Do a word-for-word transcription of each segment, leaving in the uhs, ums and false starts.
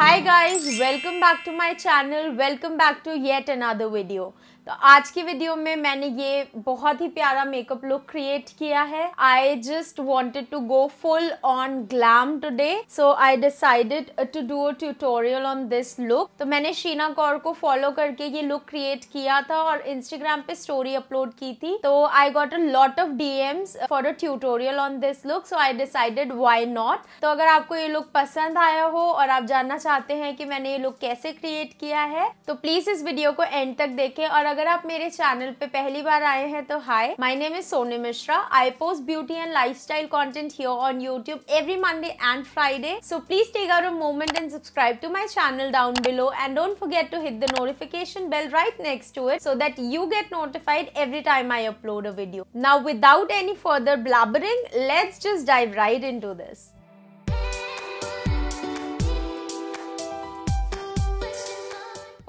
Hi guys, welcome back to my channel, welcome back to yet another video. तो आज की video में मैंने ये बहुत ही प्यारा मेकअप लुक क्रिएट किया है। I just wanted to go full on glam today, so I decided to do a tutorial on this look. तो मैंने शीना कौर को फॉलो करके ये लुक क्रिएट किया था और इंस्टाग्राम पे स्टोरी अपलोड की थी। तो I got a lot of DMs for a tutorial on this look, so I decided why not. तो अगर आपको ये लुक पसंद आया हो और आप जानना चाहते हैं कि मैंने ये लुक कैसे क्रिएट किया है, तो प्लीज इस वीडियो को एंड तक देखें। और अगर आप मेरे चैनल पे पहली बार आए हैं तो hi, my name is Soni Mishra. I post beauty and lifestyle content here on YouTube every Monday and Friday, so please take out a moment and subscribe to my channel down below and don't forget to hit the notification bell right next to it, so that you get notified every time I upload a video. Now without any further ब्लबरिंग, let's just dive right into this.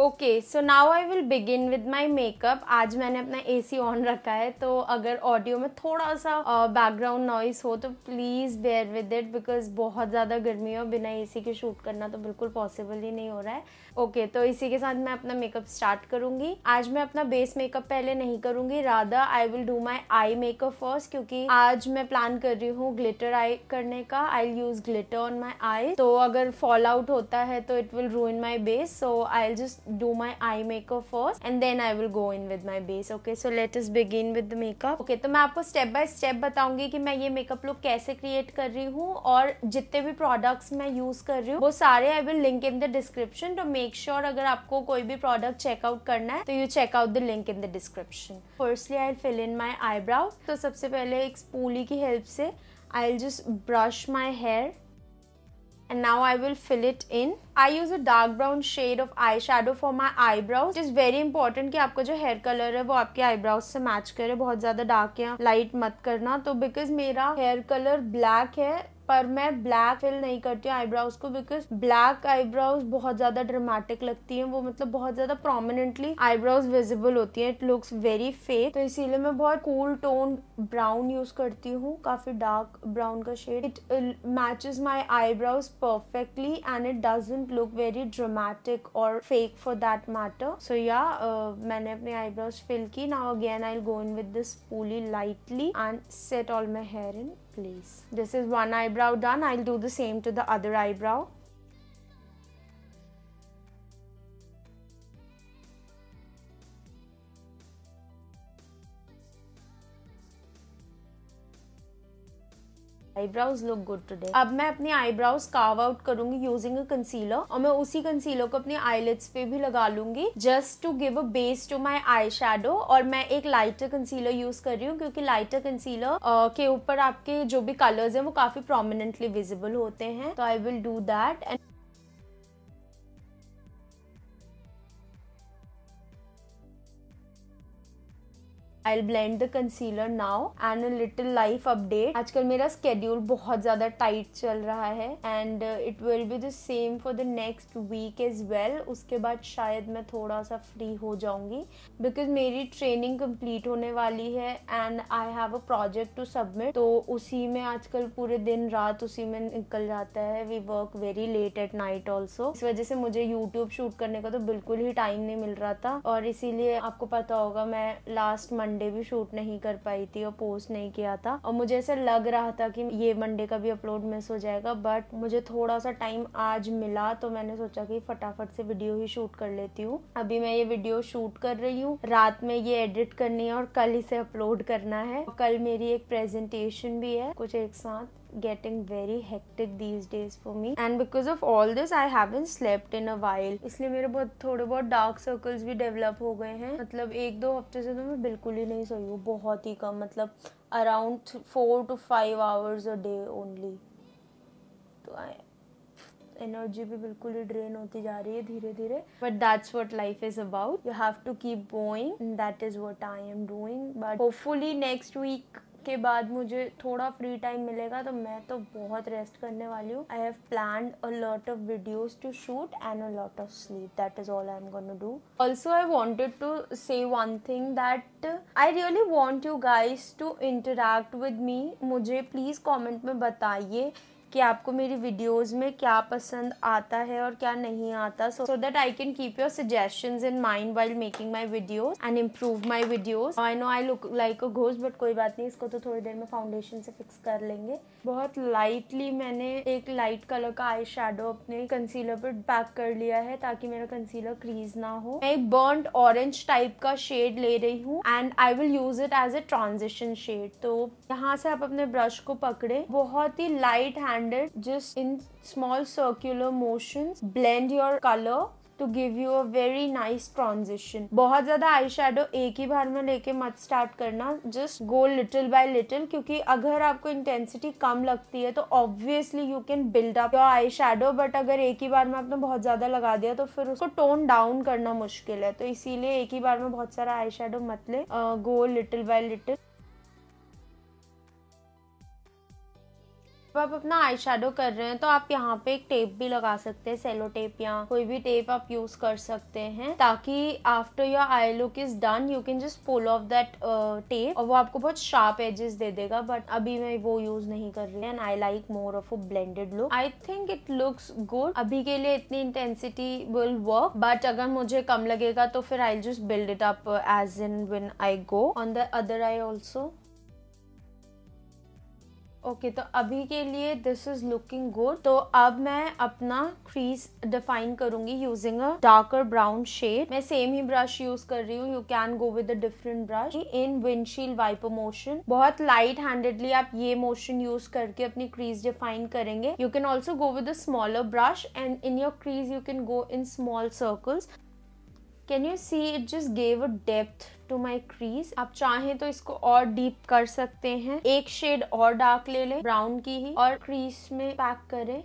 Okay, so now I will begin with my makeup. आज मैंने अपना AC on रखा है, तो अगर audio में थोड़ा सा बैकग्राउंड नॉइस हो तो please bear with it, because बहुत ज़्यादा गर्मी हो, बिना एसी के शूट करना तो बिल्कुल पॉसिबल ही नहीं हो रहा है। ओके okay, तो इसी के साथ मैं अपना मेकअप स्टार्ट करूँगी। आज मैं अपना बेस मेकअप पहले नहीं करूँगी, rather I will do my eye makeup first, क्योंकि आज मैं प्लान कर रही हूँ ग्लिटर आई करने का। I will use glitter on my eye, तो अगर फॉल आउट होता है तो it will ruin my base, so I will just do my eye makeup first and then I will go in with my base. Okay, so let us begin with the makeup. Okay, तो मैं आपको step by step बताऊंगी कि मैं ये makeup look कैसे create कर रही हूँ, और जितने भी products मैं use कर रही हूँ वो सारे I will link in the description. तो make sure अगर आपको कोई भी product check out करना है तो you check out the link in the description. Firstly, I will fill in my eyebrows. तो सबसे पहले एक spoolie की help से I will just brush my hair. And now I will fill it in. I use a dark brown shade of eyeshadow for my eyebrows. It is very important कि आपको जो hair color है वो आपके eyebrows से match करे, बहुत ज़्यादा dark या light मत करना। तो because मेरा hair color black है, पर मैं ब्लैक फिल नहीं करती हूँ आईब्राउज को, बिकॉज ब्लैक आईब्राउज बहुत ज़्यादा ड्रामेटिक लगती हैं, वो मतलब बहुत ज़्यादा प्रोमिनेंटली आईब्राउज विजिबल होती हैं, इट लुक्स वेरी फेक। तो इसीलिए मैं बहुत कूल टोन ब्राउन यूज़ करती हूँ, काफ़ी डार्क ब्राउन का shade. It matches my eyebrows perfectly and it doesn't look very dramatic और fake for that matter. So या मैंने अपने आईब्राउज फिल की। Now again I will go in with this spoolie lightly and set all my hair in place. This is one eyebrow done. I'll do the same to the other eyebrow. Eyebrows look good today. अब मैं अपने eyebrows carve out करूंगी using a concealer, और मैं उसी concealer को अपने eyelids पे भी लगा लूंगी, just to give a base to my eye shadow. और मैं एक लाइटर कंसीलर यूज कर रही हूँ, क्योंकि लाइटर कंसीलर uh, के ऊपर आपके जो भी कलर्स हैं वो काफी प्रोमिनेंटली विजिबल होते हैं। तो I will do that and I'll blend the concealer now and a little life update. आजकल मेरा स्केड्यूल बहुत ज़्यादा टाइट चल रहा है and it will be the same for the next week as well. उसके बाद शायद मैं थोड़ा सा फ्री हो जाऊँगी, because मेरी ट्रेनिंग कंप्लीट होने वाली है and I have a project to submit. तो उसी में आजकल पूरे दिन रात उसी में निकल जाता है, we work very late at night also. इस वजह से मुझे YouTube शूट करने का तो बिल्कुल ही टाइम नहीं मिल रहा था, और इसीलिए आपको पता होगा मैं लास्ट मंथ मंडे भी शूट नहीं कर पाई थी और पोस्ट नहीं किया था। और मुझे ऐसा लग रहा था कि ये मंडे का भी अपलोड मिस हो जाएगा, बट मुझे थोड़ा सा टाइम आज मिला तो मैंने सोचा कि फटाफट से वीडियो ही शूट कर लेती हूँ। अभी मैं ये वीडियो शूट कर रही हूँ, रात में ये एडिट करनी है और कल इसे अपलोड करना है। कल मेरी एक प्रेजेंटेशन भी है कुछ एक साथ। Getting very hectic these days for me, and because of all this, I haven't slept in a while. इसलिए मेरे बहुत थोड़े बहुत डार्क सर्कल्स भी डेवलप हो गए हैं। मतलब एक दो हफ्ते से तो मैं बिल्कुल ही नहीं सोई हूँ, बहुत ही कम, मतलब around four to five hours a day only. तो आई एनर्जी भी बिल्कुल ही ड्रेन होती जा रही है धीरे धीरे, but that's what life is about, you have to keep going and that is what I am doing. But hopefully next week के बाद मुझे थोड़ा फ्री टाइम मिलेगा, तो मैं तो बहुत रेस्ट करने वाली हूँ। I have planned a lot of videos to shoot and a lot of sleep, that is all I am gonna do. Also I wanted to say one thing that I really want you guys to interact with me. मुझे please comment में बताइए कि आपको मेरी videos में क्या पसंद आता है और क्या नहीं आता, so that I can keep your suggestions in mind while making my videos and improve my videos. I know I look like a ghost, but कोई बात नहीं, इसको तो थोड़ी देर में फाउंडेशन से फिक्स कर लेंगे। बहुत लाइटली मैंने एक लाइट कलर का आई शेडो अपने कंसीलर पर पैक कर लिया है ताकि मेरा कंसीलर क्रीज ना हो। मैं एक बर्न्ड ऑरेंज टाइप का शेड ले रही हूँ and I will use it as a transition shade. तो यहाँ से आप अपने ब्रश को पकड़े, बहुत ही light handed, just in small circular motions blend your colour to give you a very nice transition. बहुत ज्यादा आई शेडो एक ही बार में लेके मत स्टार्ट करना, just go little by little, क्योंकि अगर आपको इंटेंसिटी कम लगती है तो obviously you can build up your eye shadow, but अगर एक ही बार में आपने बहुत ज्यादा लगा दिया तो फिर उसको टोन डाउन करना मुश्किल है। तो इसीलिए एक ही बार में बहुत सारा आई शेडो मत ले, गो लिटिल बाय लिटिल। जब आप अपना आई शेडो कर रहे हैं तो आप यहाँ पे एक टेप भी लगा सकते हैं, सेलो टेप या कोई भी टेप आप यूज कर सकते हैं, ताकि after your eye look is done you can just pull off that tape और वो आपको बहुत शार्प एजेस दे देगा। बट अभी मैं वो यूज नहीं कर रही and I like more of a blended look. I think it looks good. अभी के लिए इतनी इंटेंसिटी विल वर्क, बट अगर मुझे कम लगेगा तो फिर I just build it up as in when I go on the other eye also. Okay okay, तो अभी के लिए दिस इज लुकिंग गुड। तो अब मैं अपना क्रीज डिफाइन करूंगी using a darker brown shade. मैं सेम ही ब्रश यूज कर रही हूँ, you can go with a different brush in windshield wiper motion. बहुत लाइट हैंडेडली आप ये मोशन यूज करके अपनी क्रीज डिफाइन करेंगे। You can also go with a smaller brush and in your crease you can go in small circles. Can you see it just gave a depth to my crease. आप चाहें तो इसको और deep कर सकते हैं। एक शेड और डार्क ले लें, ब्राउन की ही, और क्रीज में पैक करें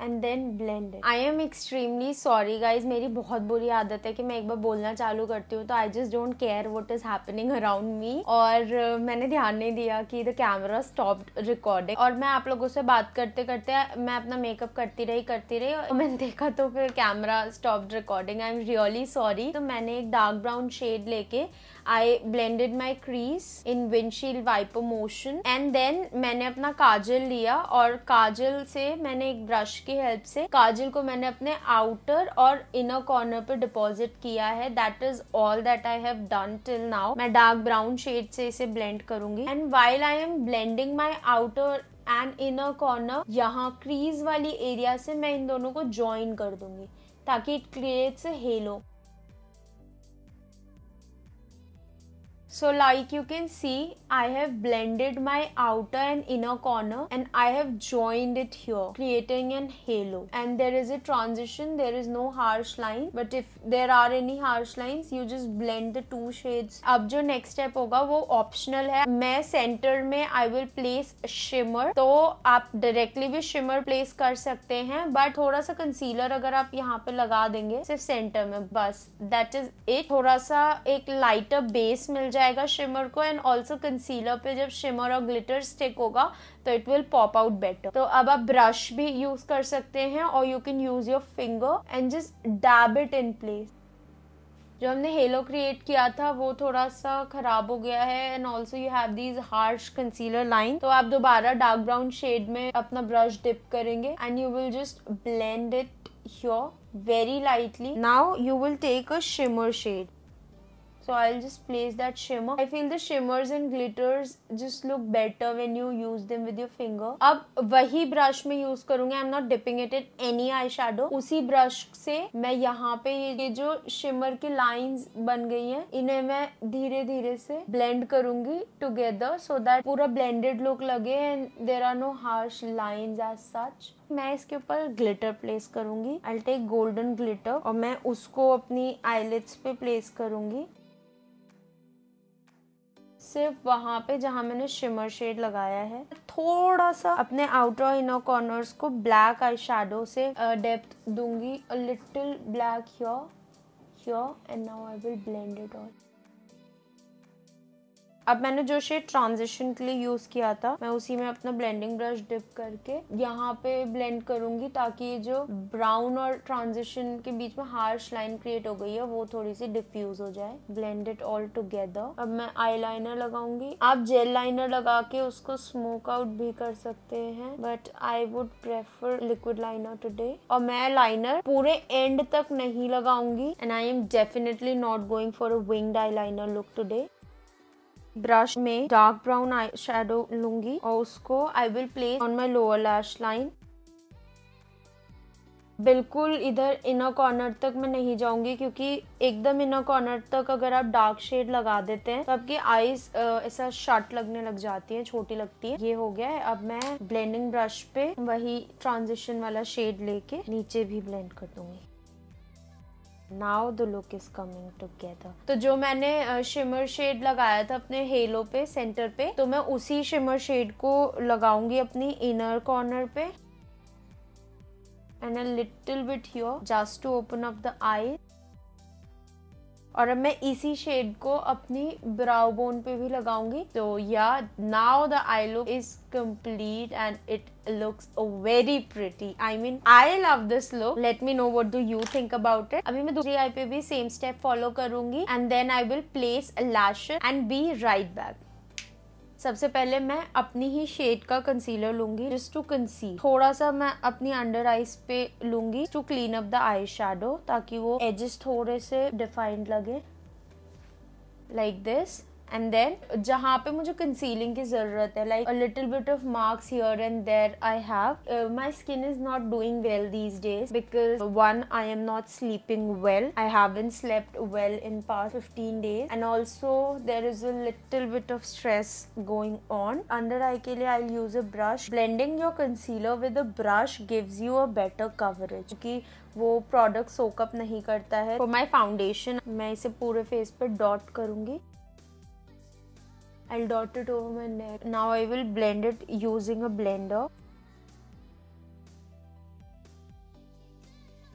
and then blend. I am extremely sorry guys, मेरी बहुत बुरी आदत है कि मैं एक बार बोलना चालू करती हूँ तो I just don't care what is happening around me, और uh, मैंने ध्यान नहीं दिया कि द कैमरा स्टॉप्ड रिकॉर्डिंग और मैं आप लोगों से बात करते करते मैं अपना मेकअप करती रही करती रही और मैंने देखा तो फिर camera stopped recording. I am really sorry. तो मैंने एक डार्क ब्राउन शेड लेके I blended my crease in windshield wiper motion and then मैंने अपना काजल लिया और काजल से मैंने एक ब्रश की हेल्प से काजल को मैंने अपने आउटर और इनर कॉर्नर पे डिपॉजिट किया है। That is all that I have done till now. मैं डार्क ब्राउन शेड से इसे ब्लेंड करूंगी and while I am blending my outer and inner corner, यहाँ क्रीज वाली एरिया से मैं इन दोनों को ज्वाइन कर दूंगी ताकि it creates a halo. So like you can see, I have blended my outer and inner corner and I have joined it here, creating an halo. And there is a transition, there is no harsh line. But if there are any harsh lines, you just blend the two shades. अब जो next step होगा वो optional है। मैं center में I will place shimmer. तो आप directly भी shimmer place कर सकते हैं, but थोड़ा सा concealer अगर आप यहाँ पे लगा देंगे सिर्फ center में, बस that is it। थोड़ा सा एक lighter base मिल जाए शिमर को एंड ऑल्सो कंसीलर पे जब शिमर और ग्लिटर स्टिक होगा तो it will pop out better. तो अब आप ब्रश भी यूज कर सकते हैं और you can use your finger and just dab it in place. जो हमने हेलो क्रिएट किया था वो थोड़ा सा खराब हो गया है and also you have these harsh concealer line. तो आप दोबारा डार्क ब्राउन शेड में अपना ब्रश डिप करेंगे and you will just blend it here very lightly. Now you will take a shimmer shade. So I'll just place that shimmer. I feel the shimmers and glitters just look better when you use them with your finger. अब वही brush में use करूंगी, I'm not dipping it in any eyeshadow. उसी brush से मैं यहाँ पे ये जो शिमर की लाइंस बन गई हैं इन्हें मैं धीरे धीरे से ब्लेंड करूंगी टुगेदर सो दैट पूरा ब्लेंडेड लुक लगे and there are no harsh lines as such. मैं इसके ऊपर ग्लिटर प्लेस करूंगी, I'll take golden glitter और मैं उसको अपनी आईलिड्स पे प्लेस करूंगी, सिर्फ वहाँ पे जहाँ मैंने शिमर शेड लगाया है। थोड़ा सा अपने आउटर और इनर कॉर्नर्स को ब्लैक आई शेडो से डेप्थ दूंगी, a little black here here and now I will blend it all. अब मैंने जो शेड ट्रांजिशन के लिए यूज किया था मैं उसी में अपना ब्लेंडिंग ब्रश डिप करके यहाँ पे ब्लेंड करूंगी, ताकि जो ब्राउन और ट्रांजिशन के बीच में हार्श लाइन क्रिएट हो गई है वो थोड़ी सी डिफ्यूज हो जाए। Blend it all together. अब मैं आईलाइनर लगाऊंगी। आप जेल लाइनर लगा के उसको स्मोक आउट भी कर सकते हैं, but I would prefer liquid liner today. और मैं लाइनर पूरे एंड तक नहीं लगाऊंगी and I am definitely not going for a winged eyeliner look today. Brush में डार्क ब्राउन आई शेडो लूंगी और उसको I will place on my lower lash line. बिल्कुल इधर इनर कॉर्नर तक मैं नहीं जाऊंगी, क्योंकि एकदम इनर कॉर्नर तक अगर आप डार्क शेड लगा देते हैं तो आपकी आईज ऐसा शॉर्ट लगने लग जाती है, छोटी लगती है। ये हो गया है। अब मैं ब्लेंडिंग ब्रश पे वही ट्रांजिशन वाला शेड लेके नीचे भी ब्लेंड कर दूंगी। Now the look is coming together। तो जो मैंने शिमर शेड लगाया था अपने हेलो पे, सेंटर पे, तो मैं उसी शिमर शेड को लगाऊंगी अपनी इनर कॉर्नर पे and a little bit here just to open up the eye. और अब मैं इसी शेड को अपनी ब्राउ बोन पे भी लगाऊंगी। तो yeah now the eye look is complete and it looks very pretty। I mean, I love this look। Let me know what do you think about it। अभी मैं दूसरी आई पे भी same step follow करूंगी and then I will place lashes and be right back। सबसे पहले मैं अपनी ही शेड का कंसीलर लूंगी जस्ट टू कंसील। थोड़ा सा मैं अपनी अंडर आईज पे लूंगी to clean up the eye shadow, ताकि वो एजेस थोड़े से डिफाइंड लगे, लाइक दिस। एंड देन जहाँ पे मुझे कंसीलिंग की जरूरत है, like a little bit of marks here and there I have. My skin is not doing well these days because one I am not sleeping well, I haven't slept well in past fifteen days and also there is a little bit of stress going on. Under eye के लिए I will use a brush. Blending your concealer with a brush gives you a better coverage, क्योंकि वो product सोकअप नहीं करता है। For my foundation मैं इसे पूरे फेस पे डॉट करूंगी। I'll dot it over my neck. Now I will blend it using a blender.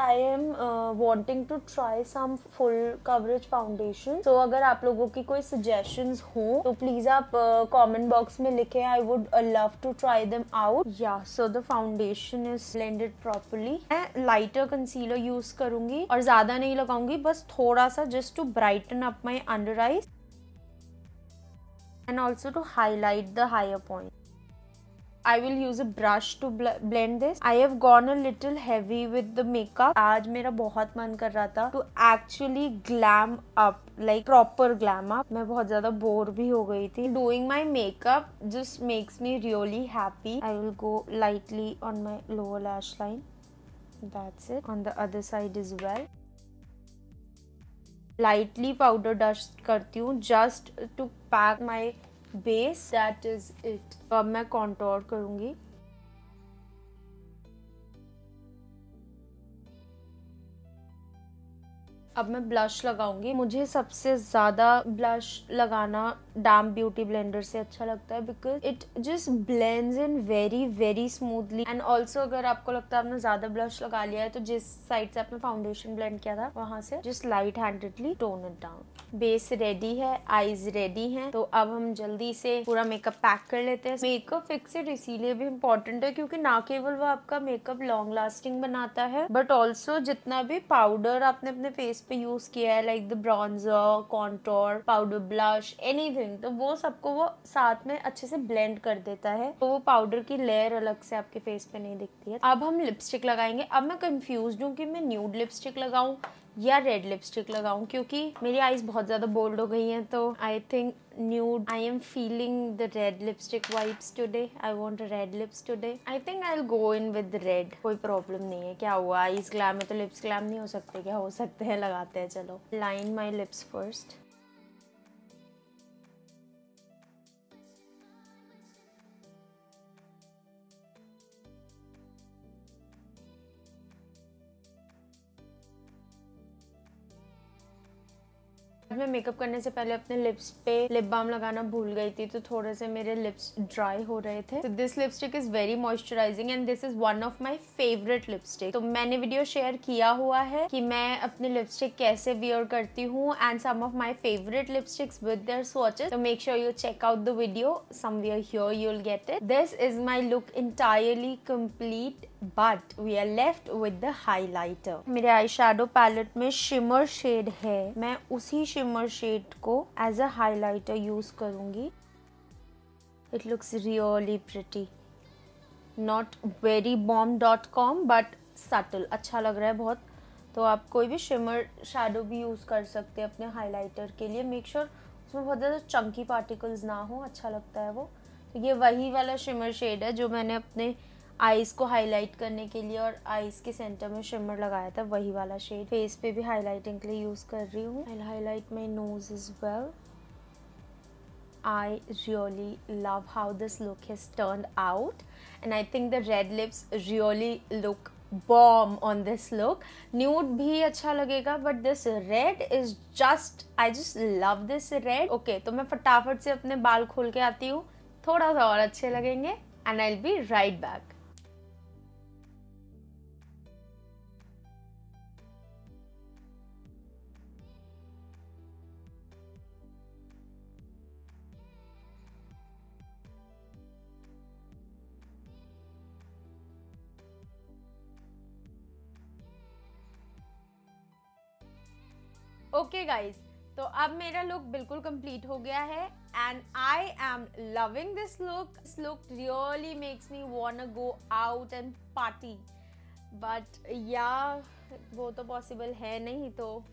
I am uh, wanting to try some full coverage foundation. So अगर आप लोगों की कोई suggestions हो तो please आप uh, comment box में लिखें। I would uh, love to try them out। Yeah, so the foundation is blended properly। मैं lighter concealer use करूँगी और ज़्यादा नहीं लगाऊँगी, बस थोड़ा सा just to brighten up my under eyes and also to highlight the higher point। I will use a brush to bl blend this। I have gone a little heavy with the makeup। आज मेरा बहुत मन कर रहा था to actually glam up, like proper glam up। मैं बहुत ज़्यादा बोर भी हो गई थी। Doing my makeup just makes me really happy। I will go lightly on my lower lash line। That's it। On the other side as well। Lightly powder dust करती हूँ just to pack my base, that is it. अब मैं contour करूँगी। अब मैं blush लगाऊंगी। मुझे सबसे ज़्यादा ब्लश लगाना डैम ब्यूटी ब्लेंडर से अच्छा लगता है, because it just blends in very very smoothly. And also अगर आपको लगता है आपने ज़्यादा ब्लश लगा लिया है, तो जिस साइड से आपने फाउंडेशन ब्लेंड किया था वहाँ से just light handedly tone it down. Base ready है, आईज रेडी हैं, तो अब हम जल्दी से पूरा मेकअप पैक कर लेते हैं। मेकअप फिक्सर इसीलिए भी इम्पॉर्टेंट है क्योंकि ना केवल वो आपका मेकअप लॉन्ग लास्टिंग बनाता है, बट ऑल्सो जितना भी पाउडर आपने अपने फेस पे यूज किया है, like the bronzer, contour, powder, blush, anything, तो वो सबको वो साथ में अच्छे से ब्लेंड कर देता है, तो वो पाउडर की लेयर अलग से आपके फेस पे नहीं दिखती है। अब हम लिपस्टिक लगाएंगे। अब मैं कंफ्यूज हूँ कि मैं न्यूड लिपस्टिक लगाऊं या रेड लिपस्टिक लगाऊं, क्योंकि मेरी आईज बहुत ज़्यादा बोल्ड हो गई हैं, तो I think nude. I am feeling the red lipstick vibes today. I want a red lips today. I think I will go in with red. कोई प्रॉब्लम नहीं है। क्या हुआ, आईज ग्लैम है तो लिप्स ग्लैम नहीं हो सकते क्या? हो सकते हैं, लगाते हैं। चलो लाइन माई लिप्स फर्स्ट। मैं मेकअप करने से पहले अपने लिप्स पे लिप बाम लगाना भूल गई थी, तो थोड़े से मेरे लिप्स ड्राई हो रहे थे। तो this lipstick is very moisturising and this is one of my favourite lipstick. तो मैंने वीडियो शेयर किया हुआ है कि मैं अपने लिपस्टिक कैसे वियर करती हूँ and some of my favourite lipsticks with their swatches. तो make sure you check out the video, somewhere here you will get it. This is my look entirely complete but we are left with the highlighter. मेरे eye shadow palette में shimmer shade है, मैं उसी shimmer shade को as a highlighter use करूंगी। It looks really pretty, not very bomb dot com but subtle, अच्छा लग रहा है बहुत। तो आप कोई भी शिमर शेडो भी यूज कर सकते हैं अपने हाईलाइटर के लिए। मेक श्योर उसमें बहुत ज़्यादा चंकी पार्टिकल्स ना हो, अच्छा लगता है वो। तो ये वही वाला शिमर शेड है जो मैंने अपने आईज़ को हाईलाइट करने के लिए और आईज़ के सेंटर में शिमर लगाया था, वही वाला शेड फेस पे भी हाईलाइटिंग के लिए यूज़ कर रही हूँ। I highlight my nose as well. I really love how this look has turned out and I think the red lips really look bomb on this look. Nude भी अच्छा लगेगा but this red is just, I just love this red. Okay, तो मैं फटाफट से अपने बाल खोल के आती हूँ, थोड़ा सा और अच्छे लगेंगे and I'll be right back. Okay guys, तो अब मेरा लुक बिल्कुल कंप्लीट हो गया है and I am loving this look. This look really makes me want to go out and party, but या वो तो पॉसिबल है नहीं, तो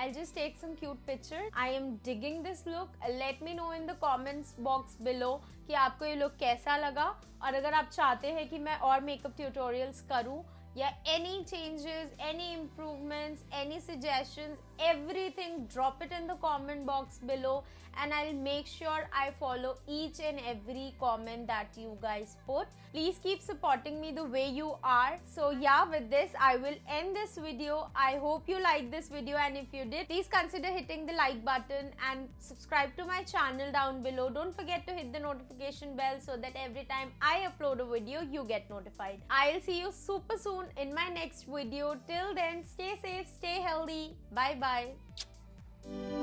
I just take some cute picture. I am digging this look. Let me know in the comments box below कि आपको ये look कैसा लगा, और अगर आप चाहते हैं कि मैं और मेकअप ट्यूटोरियल्स करूँ या any changes, any improvements, any suggestions, everything, drop it in the comment box below and I'll make sure I follow each and every comment that you guys put. Please keep supporting me the way you are. So yeah, with this I will end this video. I hope you liked this video and if you did, please consider hitting the like button and subscribe to my channel down below. Don't forget to hit the notification bell so that every time I upload a video you get notified. I'll see you super soon in my next video. Till then, stay safe, stay healthy. Bye bye. Bye.